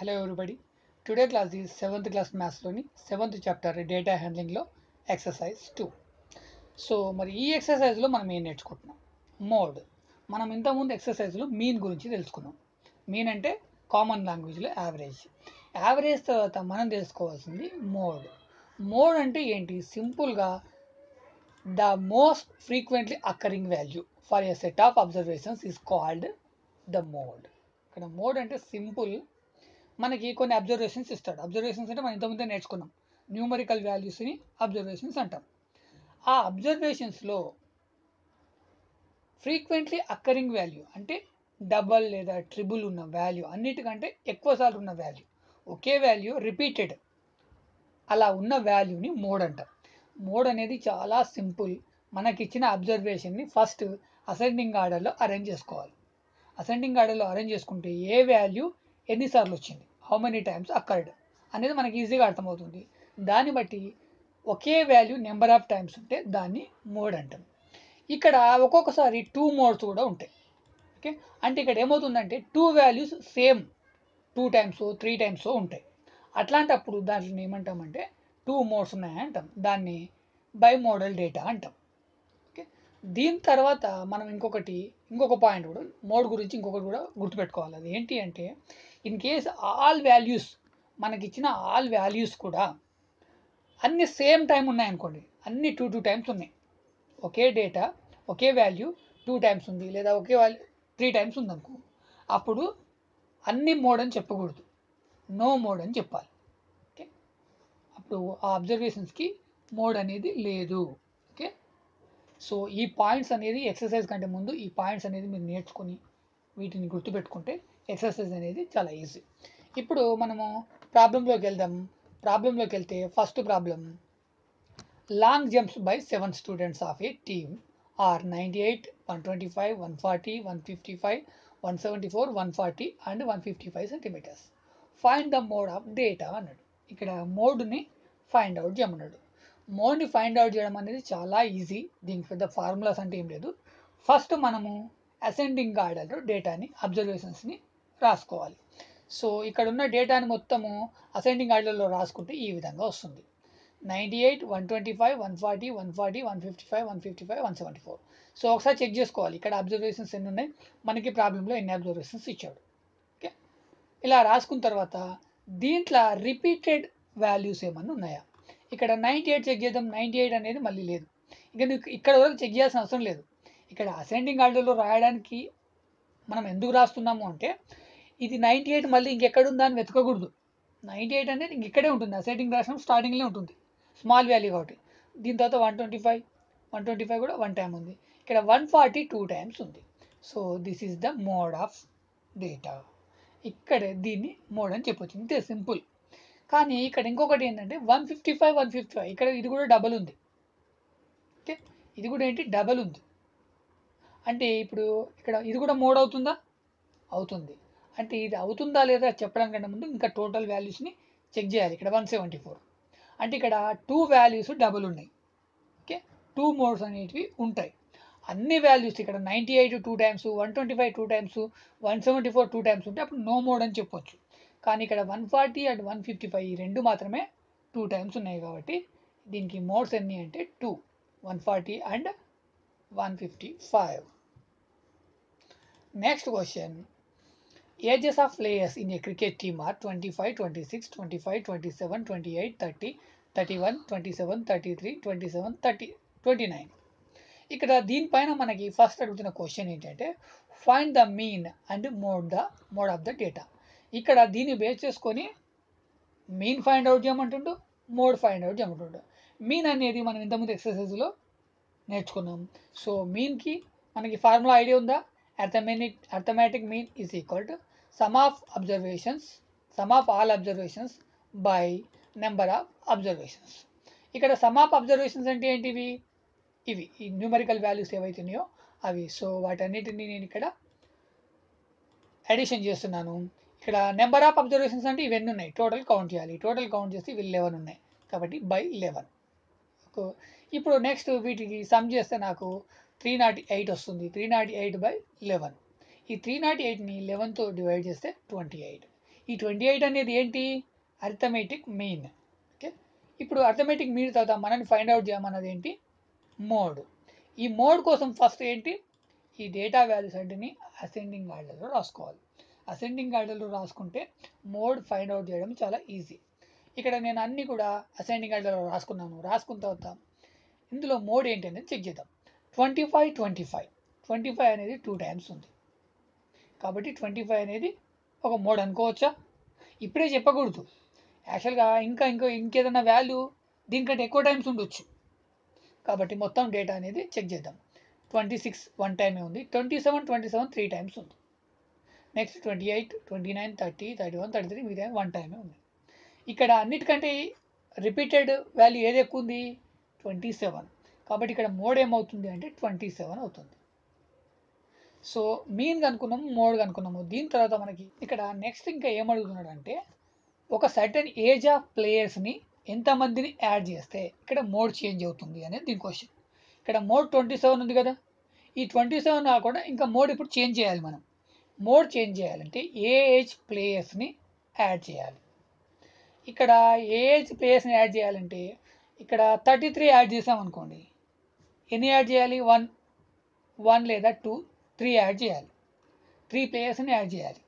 Hello everybody, today class is 7th class maths loni 7th chapter data handling lo exercise 2. So mari ee exercise lo manam em nechukuntam mode manam inta mundu exercise lo mean gurinchi telusukunnam. Mean ante common language lo average tarvata manam telusukovalsindi mode. Mode ante enti simple ga the most frequently occurring value for a set of observations is called the mode. Ikkada mode ante simple మనకి కొన్ని observations ఇస్తాడు. Observations అంటే మనం ఇంతకుముందే నేర్చుకున్నాం, numerical వాల్యూస్ని observations అంటాం. ఆ అబ్జర్వేషన్స్లో ఫ్రీక్వెంట్లీ అక్కరింగ్ వాల్యూ అంటే డబల్ లేదా ట్రిబుల్ ఉన్న వాల్యూ, అన్నిటికంటే ఎక్కువసార్లు ఉన్న వాల్యూ, ఒకే వాల్యూ రిపీటెడ్ అలా ఉన్న వాల్యూని మోడ్ అంటాం. మోడ్ అనేది చాలా సింపుల్. మనకిచ్చిన అబ్జర్వేషన్ని ఫస్ట్ అసెండింగ్ ఆర్డర్లో అరేంజ్ చేసుకోవాలి. అసెండింగ్ ఆర్డర్లో అరేంజ్ చేసుకుంటే ఏ వాల్యూ ఎన్నిసార్లు వచ్చింది, హౌ మెనీ టైమ్స్ అకర్డ్ అనేది మనకి ఈజీగా అర్థమవుతుంది. దాన్ని బట్టి ఒకే వాల్యూ నెంబర్ ఆఫ్ టైమ్స్ ఉంటే దాన్ని మోడ్ అంటాం. ఇక్కడ ఒక్కొక్కసారి టూ మోడ్స్ కూడా ఉంటాయి. ఓకే, అంటే ఇక్కడ ఏమవుతుందంటే two values same two times three times ఉంటాయి. అట్లాంటప్పుడు దాంట్లో ఏమంటామంటే టూ మోడ్స్ ఉన్నాయని అంటాం. దాన్ని బై మోడల్ డేటా అంటాం. ఓకే, దీని తర్వాత మనం ఇంకొక పాయింట్ కూడా మోడ్ గురించి ఇంకొకటి కూడా గుర్తుపెట్టుకోవాలి. అది ఏంటి అంటే ఇన్ కేస్ ఆల్ వాల్యూస్ మనకిచ్చిన ఆల్ వాల్యూస్ కూడా అన్ని సేమ్ టైం ఉన్నాయనుకోండి, అన్ని టూ టూ టైమ్స్ ఉన్నాయి, ఒకే డేటా ఒకే వాల్యూ టూ టైమ్స్ ఉంది లేదా ఒకే వాల్యూ త్రీ టైమ్స్ ఉందనుకో, అప్పుడు అన్ని మోడ్ అని చెప్పకూడదు, నో మోడ్ అని చెప్పాలి. ఓకే, అప్పుడు ఆ అబ్జర్వేషన్స్కి మోడ్ అనేది లేదు. ఓకే, సో ఈ పాయింట్స్ అనేది ఎక్సర్సైజ్ కంటే ముందు ఈ పాయింట్స్ అనేది మీరు నేర్చుకొని వీటిని గుర్తుపెట్టుకుంటే ఎక్సర్సైజ్ అనేది చాలా ఈజీ. ఇప్పుడు మనము ప్రాబ్లంలోకి వెళ్దాం. ప్రాబ్లంలోకి వెళ్తే first problem, long jumps by 7 students of a team are 98, 125, 140, 155, 174, 140 and 155 centimetres. Find the mode of data అన్నాడు. ఇక్కడ మోడ్ని ఫైండ్ అవుట్ చేయమన్నాడు. మోడ్ని ఫైండ్ అవుట్ చేయడం అనేది చాలా ఈజీ. దీనికి పెద్ద ఫార్ములాస్ అంటే ఏం లేదు. ఫస్ట్ మనము అసెండింగ్ ఆర్డర్లో డేటాని అబ్జర్వేషన్స్ని రాసుకోవాలి. సో ఇక్కడ ఉన్న డేటాని మొత్తము అసెండింగ్ ఆర్డర్లో రాసుకుంటే ఈ విధంగా వస్తుంది. 98, 125, 140, 140, 155, 155, 174. సో ఒకసారి చెక్ చేసుకోవాలి ఇక్కడ అబ్జర్వేషన్స్ ఎన్ని ఉన్నాయి, మనకి ప్రాబ్లంలో ఎన్ని అబ్జర్వేషన్స్ ఇచ్చాడు. ఓకే, ఇలా రాసుకున్న తర్వాత దీంట్లో రిపీటెడ్ వాల్యూస్ ఏమన్నా ఉన్నాయా. ఇక్కడ 98 చెక్ చేద్దాం. 98 అనేది మళ్ళీ లేదు. ఇంకా నువ్వు ఇక్కడ వరకు చెక్ చేయాల్సిన అవసరం లేదు. ఇక్కడ అసెండింగ్ ఆర్డర్లో రాయడానికి మనం ఎందుకు రాస్తున్నాము అంటే ఇది 98 మళ్ళీ ఇంకెక్కడుందా అని వెతకకూడదు. 98 అనేది ఇంకెక్కడే ఉంటుంది, అసెండింగ్ రాసినాం స్టార్టింగ్లో ఉంటుంది, స్మాల్ వాల్యూ కాబట్టి. దీని తర్వాత 125, 125 కూడా వన్ టైం ఉంది. ఇక్కడ 140 టూ టైమ్స్ ఉంది. So this is the mode of data. ఇక్కడే దీన్ని మోడ్ అని చెప్పొచ్చు, ఇంతే సింపుల్. కానీ ఇక్కడ ఇంకొకటి ఏంటంటే 155, 155 ఇక్కడ ఇది కూడా డబల్ ఉంది. ఓకే, ఇది కూడా ఏంటి డబల్ ఉంది అంటే ఇప్పుడు ఇక్కడ ఇది కూడా మోడ్ అవుతుందా, అవుతుంది. అంటే ఇది అవుతుందా లేదా చెప్పడానికంటే ముందు ఇంకా టోటల్ వాల్యూస్ని చెక్ చేయాలి. ఇక్కడ 174 అంటే ఇక్కడ టూ వాల్యూస్ డబుల్ ఉన్నాయి. ఓకే, టూ మోడ్స్ అనేటివి ఉంటాయి. అన్ని వాల్యూస్ ఇక్కడ 98 two times, 125 two times, 174 two times ఉంటే అప్పుడు నో మోడ్ అని చెప్పొచ్చు. కానీ ఇక్కడ 140 అండ్ 155 ఈ రెండు మాత్రమే టూ టైమ్స్ ఉన్నాయి కాబట్టి దీనికి మోడ్స్ ఎన్ని అంటే 2, 140 and 155. Next question, ages of players in a cricket team are 25, 26, 25, 27, 28, 30, 31, 27, 33, 27, 30, 29. ఇక్కడ దీనిపైన మనకి ఫస్ట్ అడుగుతున్న క్వశ్చన్ ఏంటంటే find the mean and mode of the data. ఇక్కడ దీన్ని బేస్ చేసుకొని మీన్ ఫైండ్ అవుట్ చేయమంటుండు, మోడ్ ఫైండ్ అవుట్ చేయమంటుండు. మీన్ అనేది మనం ఇంతకుముందు ఎక్సర్సైజ్లో నేర్చుకున్నాం. సో మీన్కి మనకి ఫార్ములా ఐడియా ఉందా? arithmetic mean is equal to sum of all observations by number of observations. ఇక్కడ సమ్ ఆఫ్ అబ్జర్వేషన్స్ అంటే ఏంటివి, ఇవి ఈ న్యూమరికల్ వాల్యూస్ ఏవైతున్నాయో అవి. సో వాటన్నిటిని నేను ఇక్కడ అడిషన్ చేస్తున్నాను. ఇక్కడ నెంబర్ ఆఫ్ అబ్జర్వేషన్స్ అంటే ఇవన్నీ ఉన్నాయి, టోటల్ కౌంట్ చేయాలి. టోటల్ కౌంట్ చేస్తే ఇవి 11 ఉన్నాయి కాబట్టి బై 11. ఇప్పుడు నెక్స్ట్ వీటికి సమ్ చేస్తే నాకు 308 వస్తుంది. 308 బై 11. ఈ 308ని 11తో డివైడ్ చేస్తే 28. ఈ 28 అనేది ఏంటి? Arithmetic mean. ఓకే, ఇప్పుడు అర్థమెటిక్ మీన్ తర్వాత మనం ఫైండ్ అవుట్ చేయమన్నది ఏంటి? మోడ్. ఈ మోడ్ కోసం ఫస్ట్ ఏంటి, ఈ డేటా వాల్యూస్ అన్నిటిని అసెండింగ్ ఆర్డర్లో రాసుకోవాలి. అసెండింగ్ ఆర్డర్లో రాసుకుంటే మోడ్ ఫైండ్ అవుట్ చేయడం చాలా ఈజీ. ఇక్కడ నేను అన్నీ కూడా అసెండింగ్ ఆర్డర్లో రాసుకున్న తర్వాత ఇందులో మోడ్ ఏంటి అనేది చెక్ చేద్దాం. 25 అనేది 2 times ఉంది కాబట్టి 25 అనేది ఒక మోడ్ అనుకోవచ్చా? ఇప్పుడే చెప్పకూడదు. యాక్చువల్గా ఇంకేదైనా వాల్యూ దీనికంటే ఎక్కువ టైమ్స్ ఉండొచ్చు. కాబట్టి మొత్తం డేటా అనేది చెక్ చేద్దాం. 26 1 time ఉంది, 27 3 times ఉంది, నెక్స్ట్ 28 29 30 31 33 మిగతా 1 time ఉంది. ఇక్కడ అన్నిటికంటే రిపీటెడ్ వాల్యూ ఏది ఎక్కువ ఉంది? 27. కాబట్టి ఇక్కడ మోడ్ ఏమవుతుంది అంటే 27 అవుతుంది. సో మీన్ కనుక్కున్నాము, మోడ్ కనుక్కున్నాము. దీని తర్వాత మనకి ఇక్కడ నెక్స్ట్ ఇంకా ఏమడుగుతున్నాడు అంటే ఒక సర్టెన్ ఏజ్ ఆఫ్ ప్లేయర్స్ని ఎంతమందిని యాడ్ చేస్తే ఇక్కడ మోడ్ చేంజ్ అవుతుంది అనేది దీని క్వశ్చన్. ఇక్కడ మోడ్ 27 ఉంది కదా, ఈ 27 కాకుండా ఇంకా మోడ్ ఇప్పుడు చేంజ్ చేయాలి. మనం మోడ్ చేంజ్ చేయాలంటే ఏ ఏజ్ ప్లేయర్స్ని యాడ్ చేయాలి. ఇక్కడ ఏ ఏజ్ ప్లేయర్స్ని యాడ్ చేయాలంటే ఇక్కడ 33 యాడ్ చేసామనుకోండి, ఎన్ని యాడ్ చేయాలి? 1 లేదా 2 3 యాడ్ చేయాలి. 3 players యాడ్ చేయాలి.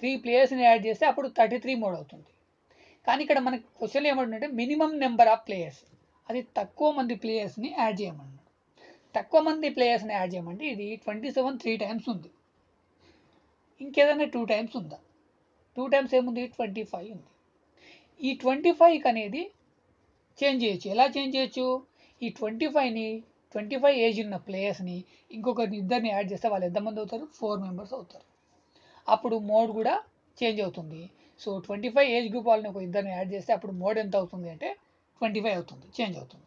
3 players యాడ్ చేస్తే అప్పుడు 33 మోడ్ అవుతుంది. కానీ ఇక్కడ మనకు క్వశ్చన్ ఏమంటుందంటే మినిమం నెంబర్ ఆఫ్ ప్లేయర్స్, అది తక్కువ మంది ప్లేయర్స్ని యాడ్ చేయమన్నాడు. తక్కువ మంది ప్లేయర్స్ని యాడ్ చేయమంటే ఇది 27 3 times ఉంది, ఇంకేదైనా 2 times ఉందా? 2 times ఏముంది? 25 ఉంది. ఈ 25 అనేది చేంజ్ చేయొచ్చు. ఎలా చేంజ్ చేయొచ్చు? ఈ 25 ఏజ్ ఉన్న ప్లేయర్స్ని ఇద్దరిని యాడ్ చేస్తే వాళ్ళు ఎంతమంది అవుతారు? 4 members అవుతారు. అప్పుడు మోడ్ కూడా చేంజ్ అవుతుంది. సో 25 ఏజ్ గ్రూప్ వాళ్ళని ఒక ఇద్దరిని యాడ్ చేస్తే అప్పుడు మోడ్ ఎంత అవుతుంది అంటే 25 అవుతుంది, చేంజ్ అవుతుంది.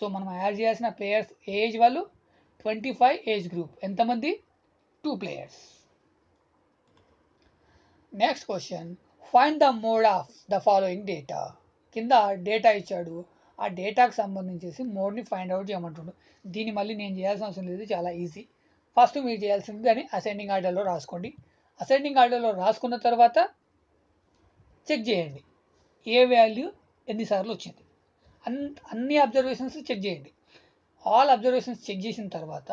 సో మనం యాడ్ చేయాల్సిన ప్లేయర్స్ ఏజ్ వాళ్ళు 25 ఏజ్ గ్రూప్, ఎంతమంది? 2 players. Next question, find the mode of the following data. కింద డేటా ఇచ్చాడు, ఆ డేటాకు సంబంధించేసి మోడ్ని ఫైండ్ అవుట్ చేయమంటుండు. దీన్ని మళ్ళీ నేను చేయాల్సిన అవసరం లేదు, చాలా ఈజీ. ఫస్ట్ మీరు చేయాల్సింది దాన్ని అసెండింగ్ ఆర్డర్లో రాసుకోండి. అసెండింగ్ ఆర్డర్లో రాసుకున్న తర్వాత చెక్ చేయండి ఏ వాల్యూ ఎన్నిసార్లు వచ్చింది. అన్ని అబ్జర్వేషన్స్ చెక్ చేయండి. ఆల్ అబ్జర్వేషన్స్ చెక్ చేసిన తర్వాత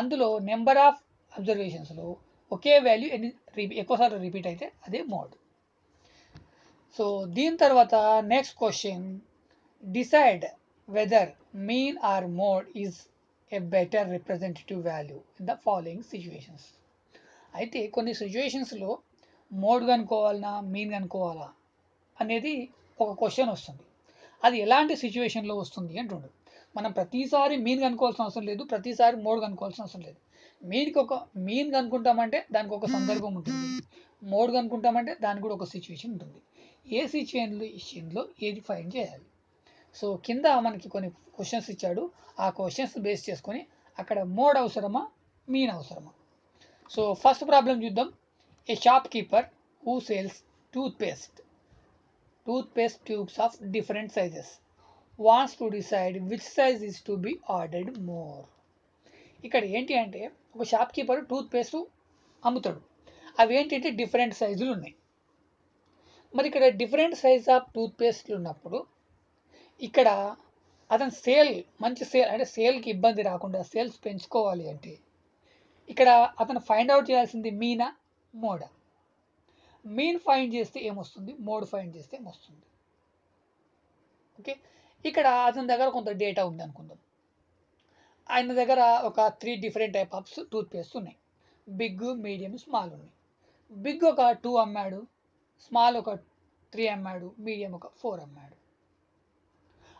అందులో నెంబర్ ఆఫ్ అబ్జర్వేషన్స్లో ఒకే వాల్యూ ఎక్కువసార్లు రిపీట్ అయితే అదే మోడ్. సో దీని తర్వాత next question, decide whether mean or mode is a better representative value in the following situations. అయితే కొన్ని సిచ్యువేషన్స్లో మోడ్ కనుక్కోవాలన్నా మీన్ కనుక్కోవాలా అనేది ఒక క్వశ్చన్ వస్తుంది. అది ఎలాంటి సిచ్యువేషన్లో వస్తుంది అంటుండు. మనం ప్రతిసారి మీన్ కనుక్కోవాల్సిన అవసరం లేదు, ప్రతిసారి మోడ్ కనుక్కోవాల్సిన అవసరం లేదు. మీన్ కనుక్కుంటామంటే దానికి ఒక సందర్భం ఉంటుంది, మోడ్ కనుక్కుంటామంటే దానికి కూడా ఒక సిచ్యువేషన్ ఉంటుంది. ఏ సిచ్యువేషన్లో ఏది ఫైండ్ చేయాలి? సో కింద మనకి కొన్ని క్వశ్చన్స్ ఇచ్చాడు, ఆ క్వశ్చన్స్ బేస్ చేసుకొని అక్కడ మోడ్ అవసరమా మీన్ అవసరమా. సో ఫస్ట్ ప్రాబ్లం చూద్దాం. A shopkeeper who sales toothpaste tubes of different sizes wants to decide which size is to be ordered more. ఇక్కడ ఏంటి అంటే ఒక షాప్ కీపర్ టూత్పేస్ట్ అమ్ముతాడు, అవి ఏంటంటే డిఫరెంట్ సైజులు ఉన్నాయి. మరి ఇక్కడ డిఫరెంట్ సైజ్ ఆఫ్ టూత్పేస్ట్లు ఉన్నప్పుడు ఇక్కడ అతను మంచి సేల్ అంటే సేల్కి ఇబ్బంది రాకుండా సేల్స్ పెంచుకోవాలి అంటే ఇక్కడ అతను ఫైండ్ అవుట్ చేయాల్సింది మీనా మోడా? మీన్ ఫైండ్ చేస్తే ఏమొస్తుంది, మోడ్ ఫైండ్ చేస్తే ఏమొస్తుంది? ఓకే, ఇక్కడ అతని దగ్గర కొంత డేటా ఉంది అనుకుందాం. ఆయన దగ్గర ఒక 3 డిఫరెంట్ టైప్ ఆఫ్ టూత్పేస్ట్ ఉన్నాయి, బిగ్ మీడియం స్మాల్ ఉన్నాయి. బిగ్ ఒక 2 అమ్మాడు, స్మాల్ ఒక 3 అమ్మాడు, మీడియం ఒక 4 అమ్మాడు.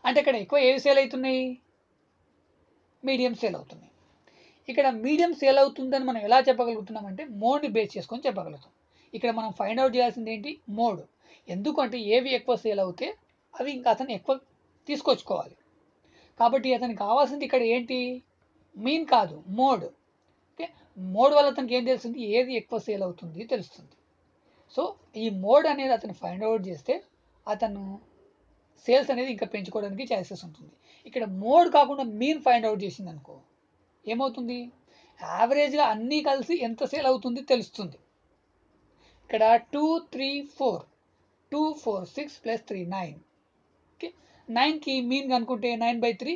అంటే ఇక్కడ ఎక్కువ ఏవి సేల్ అవుతున్నాయి? మీడియం సేల్ అవుతున్నాయి. ఇక్కడ మీడియం సేల్ అవుతుందని మనం ఎలా చెప్పగలుగుతున్నాం అంటే మోడ్ని బేస్ చేసుకొని చెప్పగలుగుతాం. ఇక్కడ మనం ఫైండ్ అవుట్ చేయాల్సింది ఏంటి? మోడ్. ఎందుకంటే ఏవి ఎక్కువ సేల్ అవుతే అవి ఇంకా అతను ఎక్కువ తీసుకొచ్చుకోవాలి. కాబట్టి అతనికి కావాల్సింది ఇక్కడ ఏంటి? మీన్ కాదు, మోడ్. ఓకే, మోడ్ వల్ల అతనికి ఏం తెలుస్తుంది? ఏది ఎక్కువ సేల్ అవుతుంది తెలుస్తుంది. సో ఈ మోడ్ అనేది అతను ఫైండ్ అవుట్ చేస్తే అతను సేల్స్ అనేది ఇంకా పెంచుకోవడానికి ఛాన్సెస్ ఉంటుంది. ఇక్కడ మోడ్ కాకుండా మీన్ ఫైండ్ అవుట్ చేసింది అనుకో, ఏమవుతుంది? యావరేజ్గా అన్నీ కలిసి ఎంత సేల్ అవుతుంది తెలుస్తుంది. ఇక్కడ 2, 3, 4. 2, 4, 6 plus 3, 9. Okay, 9 ki mean gankunte 9/3,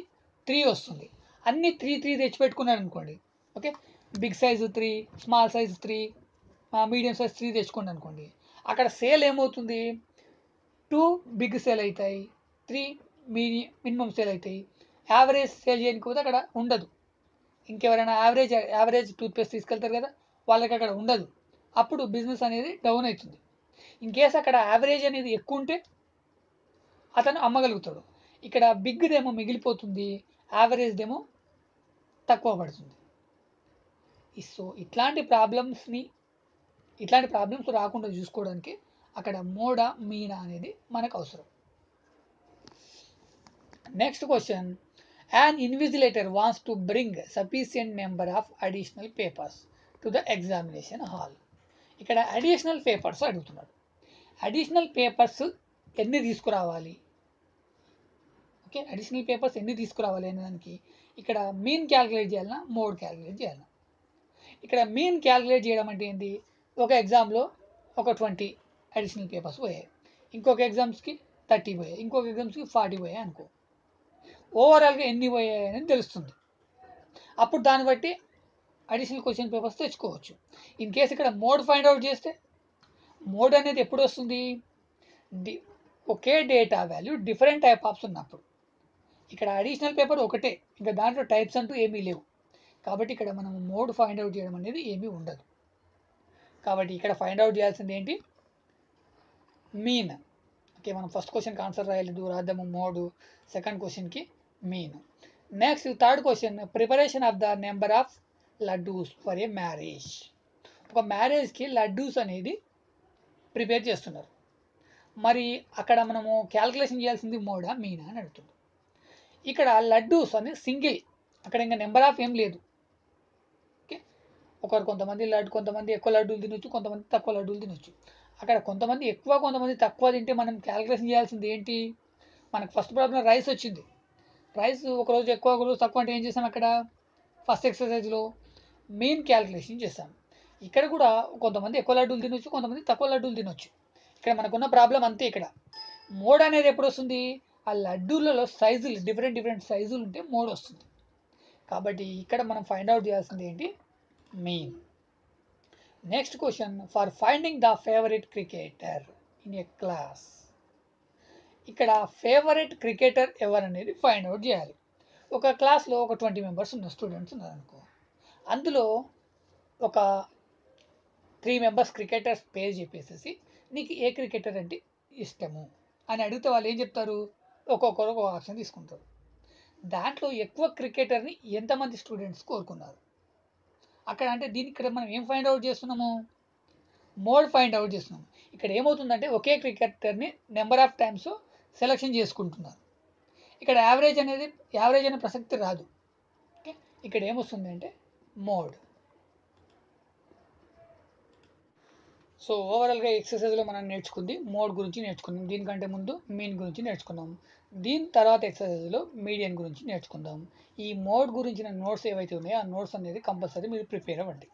3 ostundi. Anni 3, 3 techupetukunnaru anukondi. Okay, big size 3, small size 3, medium size 3 techukondi anukondi. Akkada sale em avutundi, 2 big sale aitayi, 3 minimum sale aitayi. Average sale cheyanikoda akkada undadu. ఇంకెవరైనా average toothpaste తీసుకెళ్తారు కదా, వాళ్ళకి అక్కడ ఉండదు. అప్పుడు business అనేది down అవుతుంది. In case అక్కడ యావరేజ్ అనేది ఎక్కువ ఉంటే అతను అమ్మగలుగుతాడు. ఇక్కడ బిగ్దేమో మిగిలిపోతుంది, యావరేజ్దేమో తక్కువ పడుతుంది. సో ఇట్లాంటి ప్రాబ్లమ్స్ రాకుండా చూసుకోవడానికి అక్కడ మోడా మీనా అనేది మనకు అవసరం. Next question, an invigilator wants to bring sufficient number of additional papers to the examination hall. ikkada additional papers adugutunnaru. Additional papers enni teeskuravali, okay, additional papers enni teeskuravali anadaniki ikkada mean calculate cheyalna mode calculate cheyalna. ikkada mean calculate cheyadam ante endi, oka exam lo oka 20 additional papers poyayi, inkoka exams ki 30 poyayi, inkoka exams ki 40 poyayi anuko. ఓవరాల్గా ఎన్ని పోయాయని తెలుస్తుంది. అప్పుడు దాన్ని బట్టి additional question papers తెచ్చుకోవచ్చు. In case ఇక్కడ mode find out చేస్తే, మోడ్ అనేది ఎప్పుడు వస్తుంది? ఒకే data value different type apps ఉన్నప్పుడు. ఇక్కడ అడిషనల్ పేపర్ ఒకటే, ఇంకా దాంట్లో టైప్స్ అంటూ ఏమీ లేవు. కాబట్టి ఇక్కడ మనం మోడ్ ఫైండ్ అవుట్ చేయడం అనేది ఏమీ ఉండదు. కాబట్టి ఇక్కడ ఫైండ్ అవుట్ చేయాల్సింది ఏంటి? మీన్. ఓకే, మనం ఫస్ట్ క్వశ్చన్కి ఆన్సర్ రాయాలి దూరార్థము మోడు, సెకండ్ క్వశ్చన్కి mean. Next third question, preparation of the number of laddoos for a marriage. ఒక మ్యారేజ్కి లడ్డూస్ అనేది ప్రిపేర్ చేస్తున్నారు. మరి అక్కడ మనము క్యాల్కులేషన్ చేయాల్సింది మోడా మీనా అని అడుగుతుంది. ఇక్కడ లడ్డూస్ అనేది సింగిల్, అక్కడ ఇంకా నెంబర్ ఆఫ్ ఏం లేదు. ఓకే, ఒకరు కొంతమంది ఎక్కువ లడ్డూలు తినొచ్చు, కొంతమంది తక్కువ లడ్డూలు తినొచ్చు. అక్కడ కొంతమంది ఎక్కువ కొంతమంది తక్కువ తింటే మనం క్యాలిక్యులేషన్ చేయాల్సింది ఏంటి? మనకు ఫస్ట్ ప్రాబ్లం రైస్ వచ్చింది. రైస్ ఒకరోజు ఎక్కువ ఒకరోజు తక్కువ అంటే ఏం చేసాం? అక్కడ ఫస్ట్ ఎక్సర్సైజ్లో మెయిన్ క్యాలిక్యులేషన్ చేస్తాం. ఇక్కడ కూడా కొంతమంది ఎక్కువ లడ్డూలు తినొచ్చు, కొంతమంది తక్కువ లడ్డూలు తినొచ్చు. ఇక్కడ మనకున్న ప్రాబ్లం అంతే. ఇక్కడ మోడ్ అనేది ఎప్పుడు వస్తుంది? ఆ లడ్డూలలో సైజులు డిఫరెంట్ సైజులు ఉంటే మోడ్ వస్తుంది. కాబట్టి ఇక్కడ మనం ఫైండ్ అవుట్ చేయాల్సింది ఏంటి? Mean. Next question, for finding the favourite cricketer in a class. ఇక్కడ ఫేవరెట్ క్రికెటర్ ఎవరు అనేది ఫైండ్ అవుట్ చేయాలి. ఒక క్లాస్లో ఒక 20 మెంబర్స్ ఉన్నారు, స్టూడెంట్స్ ఉన్నారనుకో. అందులో ఒక 3 మెంబర్స్ క్రికెటర్స్ పేరు చెప్పేసేసి నీకు ఏ క్రికెటర్ అంటే ఇష్టము అని అడిగితే వాళ్ళు ఏం చెప్తారు? ఒక్కొక్కరు ఒక ఆప్షన్ తీసుకుంటారు. దాంట్లో ఎక్కువ క్రికెటర్ని ఎంతమంది స్టూడెంట్స్ కోరుకున్నారు అక్కడ అంటే దీనికి ఇక్కడ మనం ఏం ఫైండ్ అవుట్ చేస్తున్నాము? మోడ్ ఫైండ్ అవుట్ చేస్తున్నాము. ఇక్కడ ఏమవుతుందంటే ఒకే క్రికెటర్ని నెంబర్ ఆఫ్ టైమ్స్ సెలెక్షన్ చేసుకుంటున్నారు. ఇక్కడ యావరేజ్ అనే ప్రసక్తి రాదు. ఓకే, ఇక్కడ ఏమొస్తుంది అంటే మోడ్. సో ఓవరాల్గా ఎక్సర్సైజ్లో మనం నేర్చుకుంది మోడ్ గురించి నేర్చుకున్నాం. దీనికంటే ముందు మీన్ గురించి నేర్చుకున్నాం. దీని తర్వాత ఎక్సర్సైజ్లో మీడియన్ గురించి నేర్చుకుందాం. ఈ మోడ్ గురించిన నోట్స్ ఏవైతే ఉన్నాయో ఆ నోట్స్ అనేది కంపల్సరీ మీరు ప్రిపేర్ అవ్వండి.